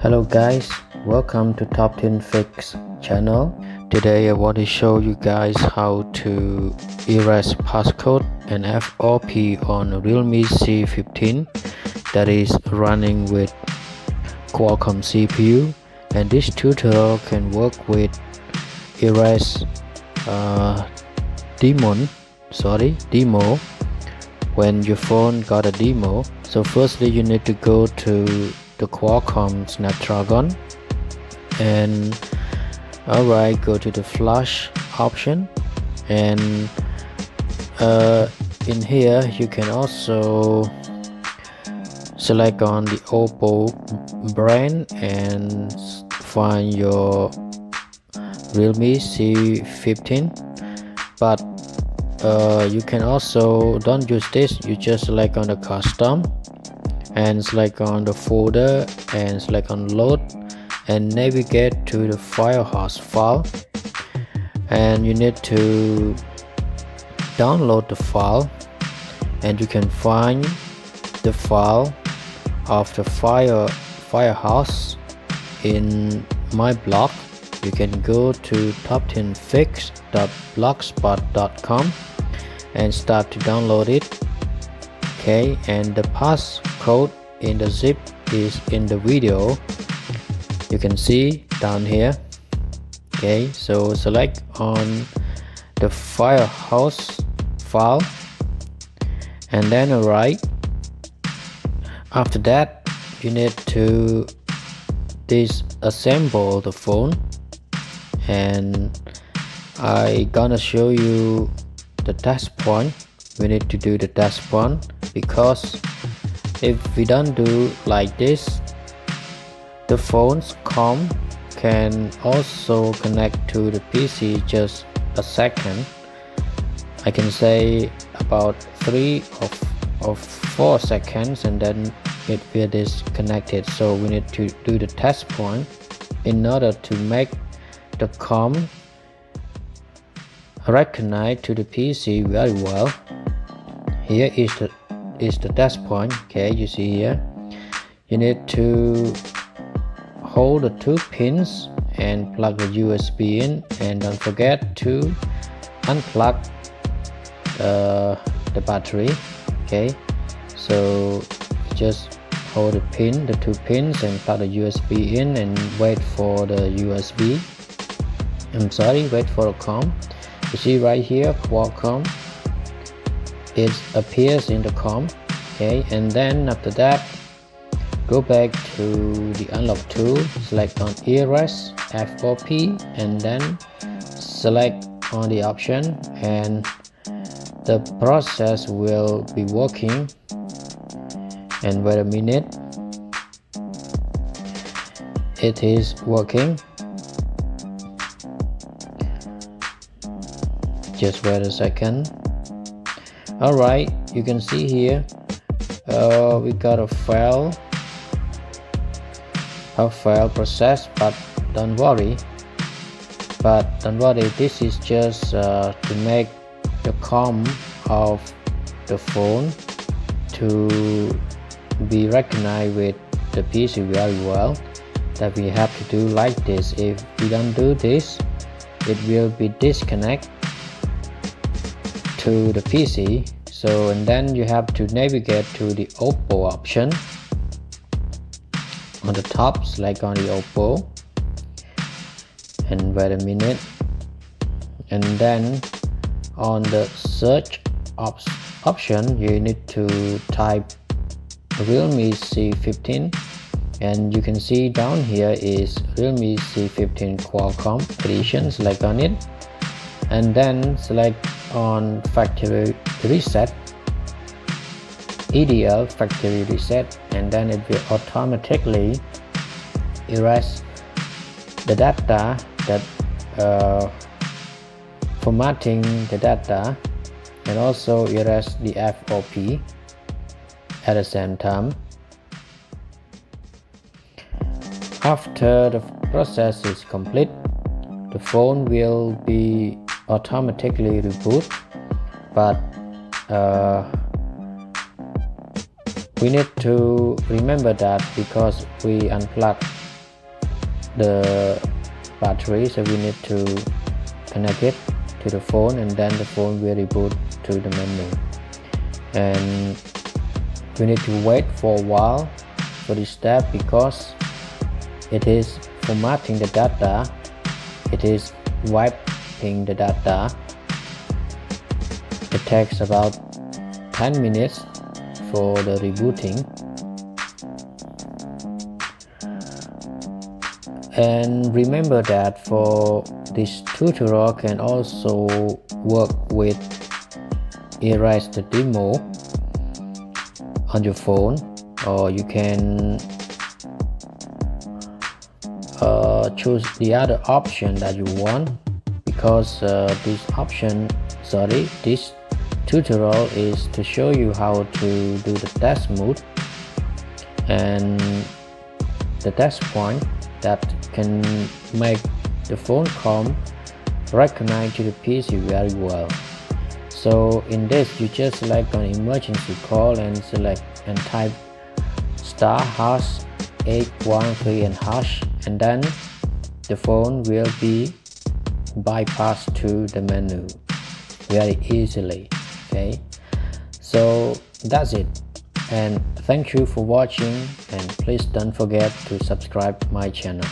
Hello guys, welcome to topteenfix channel. Today I want to show you guys how to erase passcode and FRP on Realme C15 that is running with Qualcomm CPU, and this tutorial can work with erase demo when your phone got a demo. So firstly you need to go to the Qualcomm Snapdragon, and alright, go to the flash option, and in here you can also select on the Oppo brand and find your Realme C15. But you can also don't use this, you just select on the custom and select on the folder and select on load and navigate to the Firehose file, and you need to download the file, and you can find the file of the Firehose in my blog. You can go to topteenfix9.blogspot.com and start to download it. Okay, and the passcode in the zip is in the video, you can see down here. Okay, so select on the Firehose file and then alright, after that you need to disassemble the phone, and I gonna show you the test point. We need to do the test point, because if we don't do like this, the phone's com can also connect to the PC just a second. I can say about 3 or 4 seconds, and then it will disconnected. So we need to do the test point in order to make the com recognize to the PC very well. Here is the test point. Okay, you see here you need to hold the 2 pins and plug the USB in, and don't forget to unplug the battery. Okay, so just hold the 2 pins and plug the USB in and wait for the USB, wait for the COM. You see right here Qualcomm, it appears in the COM. Okay, and then after that go back to the unlock tool, select on erase FRP, and then select on the option, and the process will be working. And wait a minute, it is working, just wait a second. Alright, you can see here we got a failed process, but don't worry, this is just to make the COM of the phone to be recognized with the PC very well, that we have to do like this. If we don't do this, it will be disconnect to the PC. So and then you have to navigate to the Oppo option on the top, select on the Oppo, and wait a minute, and then on the search option you need to type Realme C15, and you can see down here is Realme C15 Qualcomm edition. Select on it and then select on factory reset, EDL factory reset, and then it will automatically erase the data, that formatting the data, and also erase the FRP at the same time. After the process is complete, the phone will be automatically reboot, but we need to remember that because we unplugged the battery, so we need to connect it to the phone, and then the phone will reboot to the menu, and we need to wait for a while for this step because it is formatting the data, it is wiping the data. It takes about 10 minutes for the rebooting, and remember that for this tutorial can also work with erase the demo on your phone, or you can choose the other option that you want, because this tutorial is to show you how to do the test mode and the test point that can make the phone come recognize to the PC very well. So in this you just select an emergency call and select and type *#813 and # and then the phone will be bypassed to the menu very easily. Okay, so that's it, and thank you for watching, and please don't forget to subscribe my channel.